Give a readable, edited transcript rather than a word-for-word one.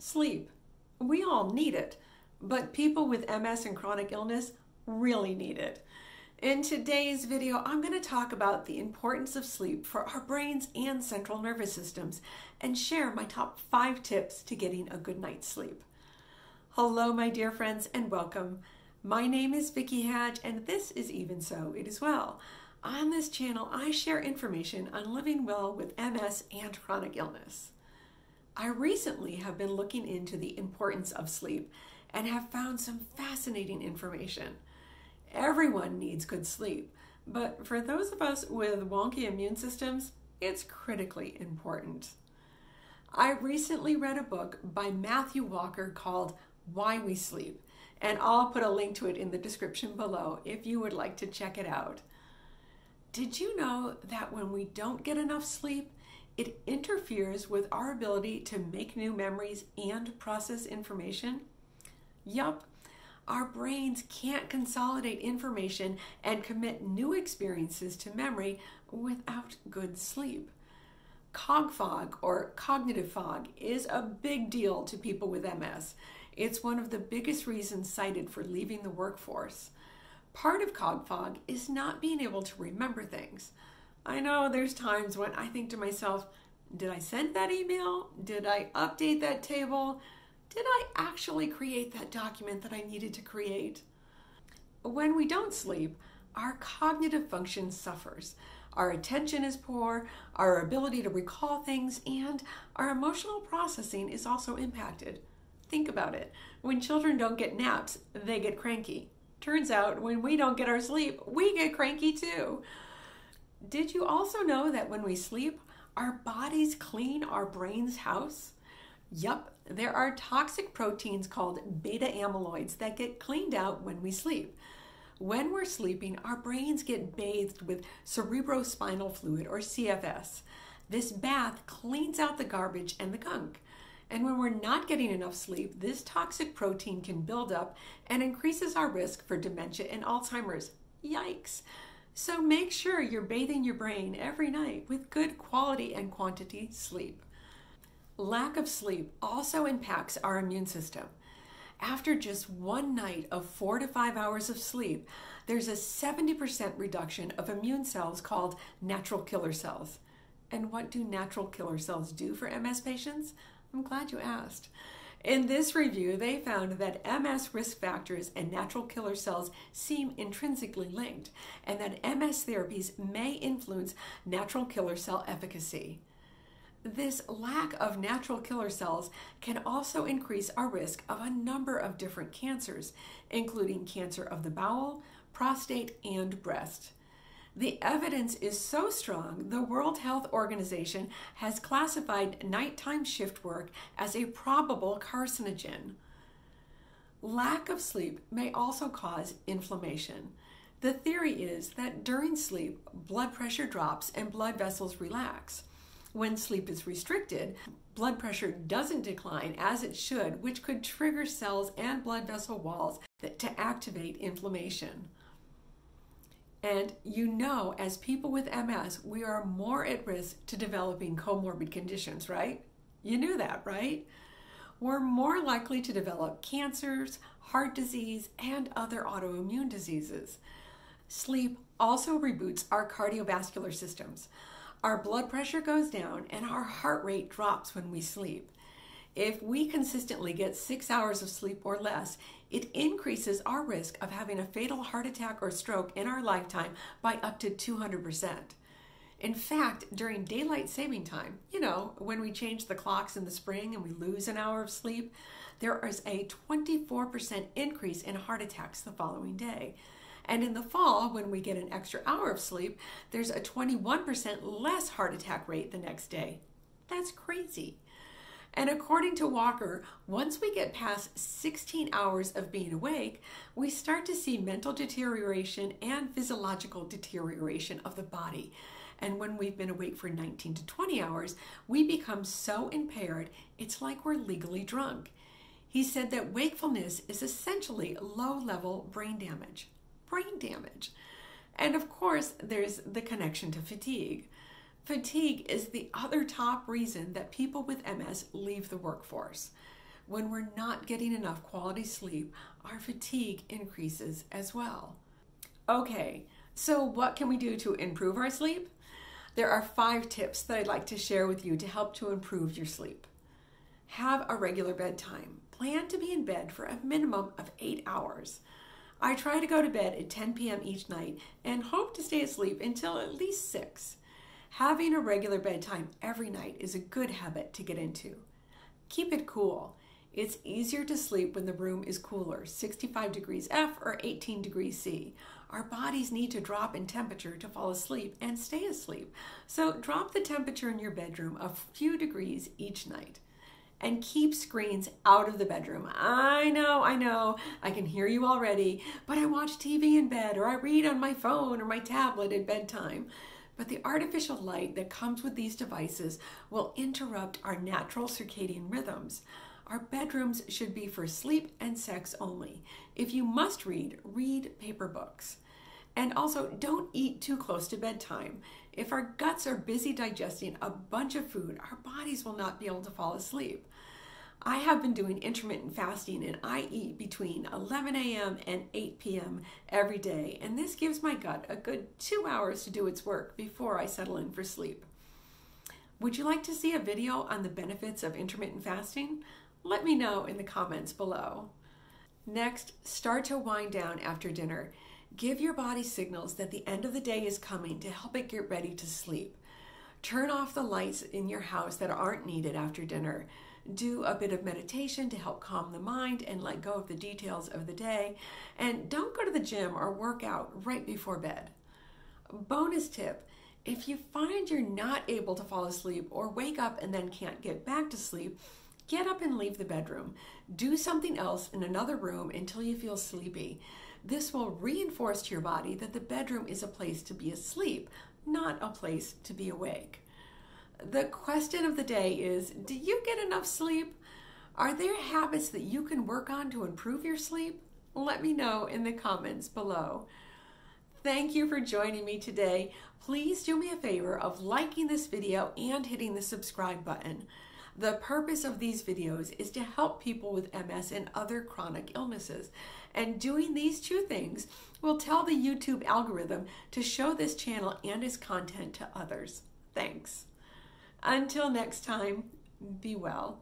Sleep. We all need it, but people with MS and chronic illness really need it. In today's video, I'm going to talk about the importance of sleep for our brains and central nervous systems and share my top 5 tips to getting a good night's sleep. Hello, my dear friends, and welcome. My name is Vicki Hadge, and this is Even So, It Is Well. On this channel, I share information on living well with MS and chronic illness. I recently have been looking into the importance of sleep and have found some fascinating information. Everyone needs good sleep, but for those of us with wonky immune systems, it's critically important. I recently read a book by Matthew Walker called Why We Sleep, and I'll put a link to it in the description below if you would like to check it out. Did you know that when we don't get enough sleep, it interferes with our ability to make new memories and process information? Yup, our brains can't consolidate information and commit new experiences to memory without good sleep. Cog fog or cognitive fog is a big deal to people with MS. It's one of the biggest reasons cited for leaving the workforce. Part of cog fog is not being able to remember things. I know there's times when I think to myself, did I send that email? Did I update that table? Did I actually create that document that I needed to create? When we don't sleep, our cognitive function suffers. Our attention is poor, our ability to recall things, and our emotional processing is also impacted. Think about it. When children don't get naps, they get cranky. Turns out, when we don't get our sleep, we get cranky too. Did you also know that when we sleep, our bodies clean our brain's house? Yup, there are toxic proteins called beta amyloids that get cleaned out when we sleep. When we're sleeping, our brains get bathed with cerebrospinal fluid, or CFS. This bath cleans out the garbage and the gunk. And when we're not getting enough sleep, this toxic protein can build up and increases our risk for dementia and Alzheimer's. Yikes! So make sure you're bathing your brain every night with good quality and quantity sleep. Lack of sleep also impacts our immune system. After just one night of 4 to 5 hours of sleep, there's a 70% reduction of immune cells called natural killer cells. And what do natural killer cells do for MS patients? I'm glad you asked. In this review, they found that MS risk factors and natural killer cells seem intrinsically linked, and that MS therapies may influence natural killer cell efficacy. This lack of natural killer cells can also increase our risk of a number of different cancers, including cancer of the bowel, prostate, and breast. The evidence is so strong, the World Health Organization has classified nighttime shift work as a probable carcinogen. Lack of sleep may also cause inflammation. The theory is that during sleep, blood pressure drops and blood vessels relax. When sleep is restricted, blood pressure doesn't decline as it should, which could trigger cells and blood vessel walls to activate inflammation. And you know, as people with MS, we are more at risk to developing comorbid conditions, right? You knew that, right? We're more likely to develop cancers, heart disease, and other autoimmune diseases. Sleep also reboots our cardiovascular systems. Our blood pressure goes down and our heart rate drops when we sleep. If we consistently get 6 hours of sleep or less, it increases our risk of having a fatal heart attack or stroke in our lifetime by up to 200%. In fact, during daylight saving time, you know, when we change the clocks in the spring and we lose an hour of sleep, there is a 24% increase in heart attacks the following day. And in the fall, when we get an extra hour of sleep, there's a 21% less heart attack rate the next day. That's crazy. And according to Walker, once we get past 16 hours of being awake, we start to see mental deterioration and physiological deterioration of the body. And when we've been awake for 19 to 20 hours, we become so impaired, it's like we're legally drunk. He said that wakefulness is essentially low-level brain damage. And of course, there's the connection to fatigue. Fatigue is the other top reason that people with MS leave the workforce. When we're not getting enough quality sleep, our fatigue increases as well. Okay, so what can we do to improve our sleep? There are 5 tips that I'd like to share with you to help to improve your sleep. Have a regular bedtime. Plan to be in bed for a minimum of 8 hours. I try to go to bed at 10 p.m. each night and hope to stay asleep until at least 6. Having a regular bedtime every night is a good habit to get into. Keep it cool. It's easier to sleep when the room is cooler, 65 degrees F or 18 degrees C. Our bodies need to drop in temperature to fall asleep and stay asleep. So drop the temperature in your bedroom a few degrees each night. And keep screens out of the bedroom. I know, I can hear you already, but I watch TV in bed or I read on my phone or my tablet at bedtime. But the artificial light that comes with these devices will interrupt our natural circadian rhythms. Our bedrooms should be for sleep and sex only. If you must read, read paper books. And also, don't eat too close to bedtime. If our guts are busy digesting a bunch of food, our bodies will not be able to fall asleep. I have been doing intermittent fasting and I eat between 11 a.m. and 8 p.m. every day, and this gives my gut a good 2 hours to do its work before I settle in for sleep. Would you like to see a video on the benefits of intermittent fasting? Let me know in the comments below. Next, start to wind down after dinner. Give your body signals that the end of the day is coming to help it get ready to sleep. Turn off the lights in your house that aren't needed after dinner. Do a bit of meditation to help calm the mind and let go of the details of the day. And don't go to the gym or work out right before bed. Bonus tip, if you find you're not able to fall asleep or wake up and then can't get back to sleep, get up and leave the bedroom. Do something else in another room until you feel sleepy. This will reinforce to your body that the bedroom is a place to be asleep, not a place to be awake. The question of the day is, do you get enough sleep? Are there habits that you can work on to improve your sleep? Let me know in the comments below. Thank you for joining me today. Please do me a favor of liking this video and hitting the subscribe button. The purpose of these videos is to help people with MS and other chronic illnesses. And doing these 2 things will tell the YouTube algorithm to show this channel and its content to others. Thanks. Until next time, be well.